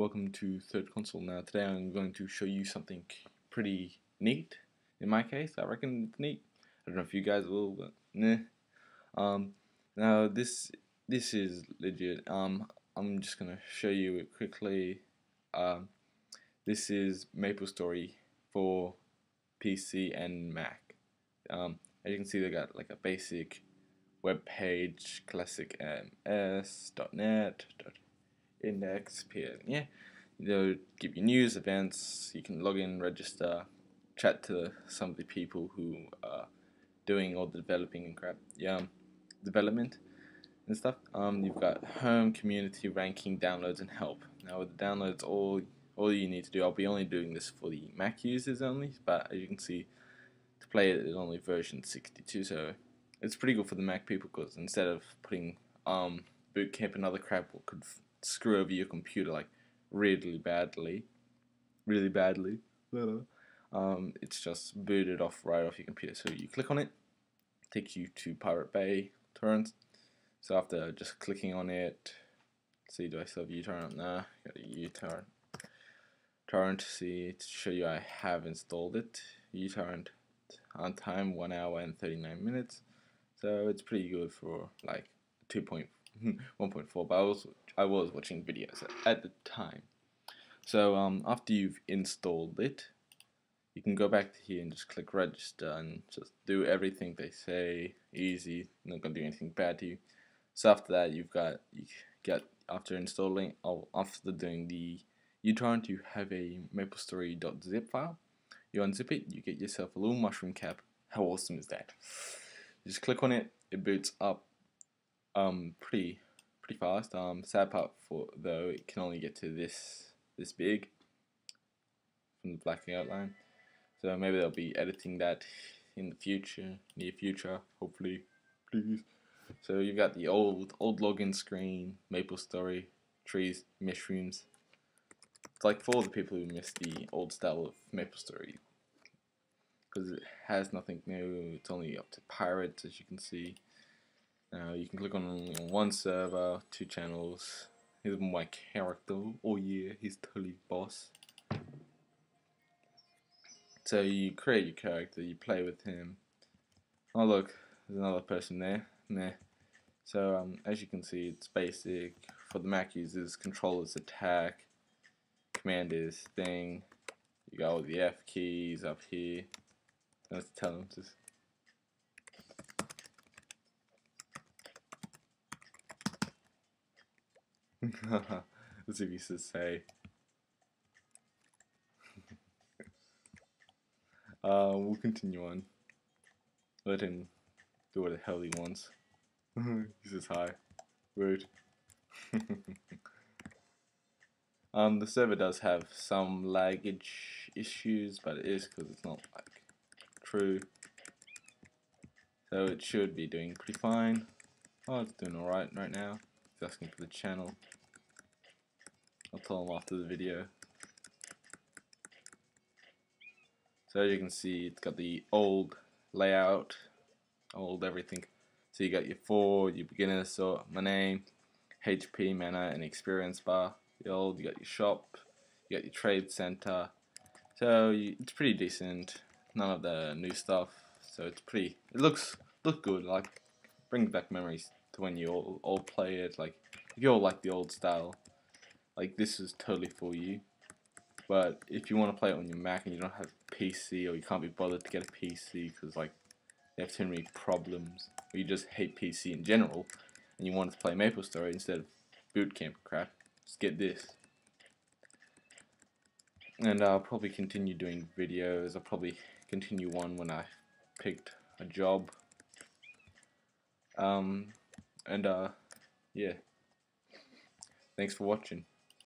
Welcome to Third Console. Now today I'm going to show you something pretty neat. In my case, I reckon it's neat. I don't know if you guys will, but nah. Now this is legit. I'm just gonna show you it quickly. This is MapleStory for PC and Mac. As you can see, they got like a basic web page, classicms.net, index, yeah, they'll give you news, events, you can log in, register, chat to some of the people who are doing all the developing and crap, yeah, development and stuff. You've got home, community, ranking, downloads, and help. Now with the downloads, all you need to do, I'll be only doing this for the Mac users only, but as you can see, to play it is only version 62, so it's pretty good for the Mac people, because instead of putting boot camp and other crap what could screw over your computer like really badly, it's just booted off right off your computer. So you click on it, takes you to Pirate Bay, torrents. So after just clicking on it, let's see, do I still have U-Torrent? Nah, got a U-Torrent. Torrent, see, to show you I have installed it. U-Torrent on time 1 hour and 39 minutes, so it's pretty good for like 1.4, but I was watching videos at the time. So after you've installed it, you can go back to here and just click register and just do everything they say. Easy, not gonna do anything bad to you. So after that, after doing the uTorrent, you have a MapleStory.zip file. You unzip it, you get yourself a little mushroom cap. How awesome is that? You just click on it, it boots up pretty fast. Sad part though, it can only get to this big from the black outline. So maybe they'll be editing that in the future, near future, hopefully, please. So you've got the old login screen, MapleStory, trees, mushrooms. It's like for all the people who miss the old style of MapleStory, because it has nothing new. It's only up to pirates, as you can see. Now you can click on one server, 2 channels. Here's my character. Oh yeah, he's totally boss. So you create your character, you play with him. Oh look, there's another person there. Nah. So as you can see, it's basic for the Mac users. Controllers, attack, command is thing. You got all the F keys up here. Let's tell them to. As if you should say. We'll continue on. Let him do what the hell he wants. He says hi. Rude. The server does have some laggage issues, but it is because it's not like true. So it should be doing pretty fine. Oh, it's doing alright right now. He's asking for the channel. I'll tell him after the video. So as you can see, it's got the old layout, old everything. So you got your forward, your beginner sort, my name, HP, mana, and experience bar. The old, you got your shop, you got your trade center. So it's pretty decent. None of the new stuff. So it's pretty. It looks good. Like brings back memories to when you all play it. Like if you all like the old style, like this is totally for you. But if you want to play it on your Mac and you don't have a PC, or you can't be bothered to get a PC because like they have too many problems, or you just hate PC in general and you want to play MapleStory instead of bootcamp crap, just get this. And I'll probably continue doing videos. I'll probably continue one when I picked a job. And yeah. Thanks for watching.